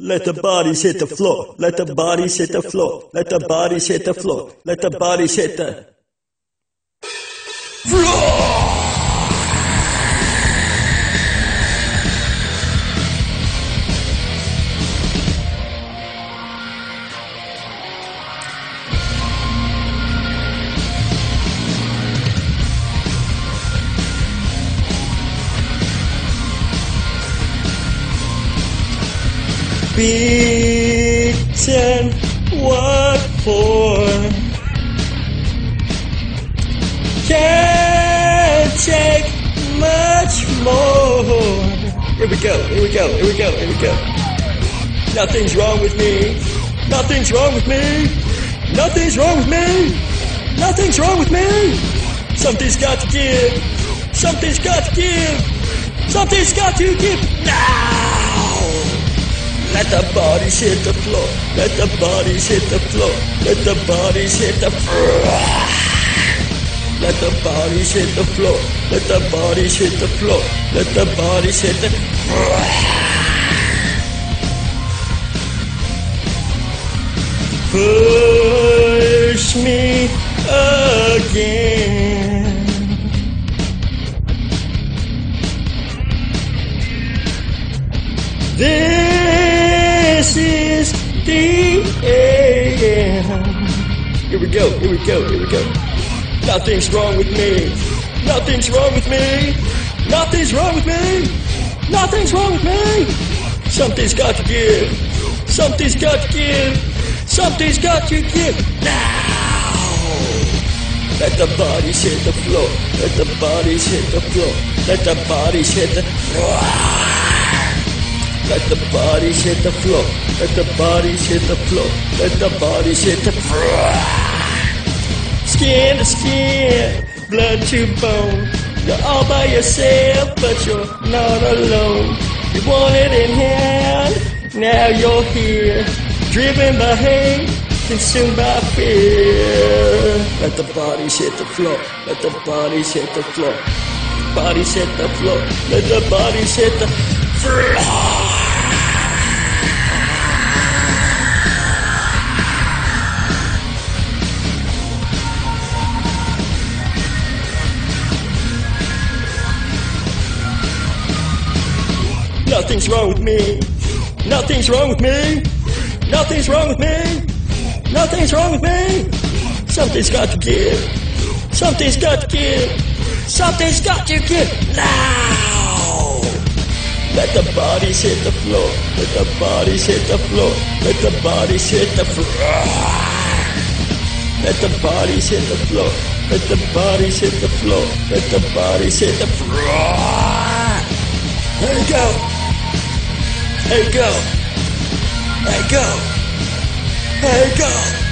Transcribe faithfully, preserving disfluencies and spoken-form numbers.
Let the bodies hit the floor. Let the bodies hit the floor. Let the bodies hit the floor. Let the bodies hit the floor. Beaten, what for? Can't take much more. Here we go, here we go, here we go, here we go. Nothing's wrong with me. Nothing's wrong with me. Nothing's wrong with me. Nothing's wrong with me. Something's got to give. Something's got to give. Something's got to give now. Let the bodies hit the floor. Let the bodies hit the floor. Let the bodies hit the floor. Let the bodies hit the floor. Let the bodies hit the floor. Let the bodies hit the floor. Push me again. This This is the end. Here we go, here we go, here we go. Nothing's wrong with me. Nothing's wrong with me. Nothing's wrong with me. Nothing's wrong with me. Something's got to give. Something's got to give. Something's got to give now. Let the bodies hit the floor. Let the bodies hit the floor. Let the bodies hit the floor. Let the bodies hit the floor. Let the bodies hit the floor. Let the bodies hit the floor. Skin to skin, blood to bone. You're all by yourself, but you're not alone. You wanted in hand, now you're here. Driven by hate, consumed by fear. Let the bodies hit the floor. Let the bodies hit the floor. Bodies hit the floor. Let the bodies hit the floor. Nothing's wrong with me. Nothing's wrong with me. Nothing's wrong with me. Nothing's wrong with me. Something's got to give. Something's got to give. Something's got to give now. Let the bodies hit the floor. Let the bodies hit the floor. Let the bodies hit the floor. Let the bodies hit the floor. Let the bodies hit the floor. Let the bodies hit the floor. There you go. There you go. There you go. There you go.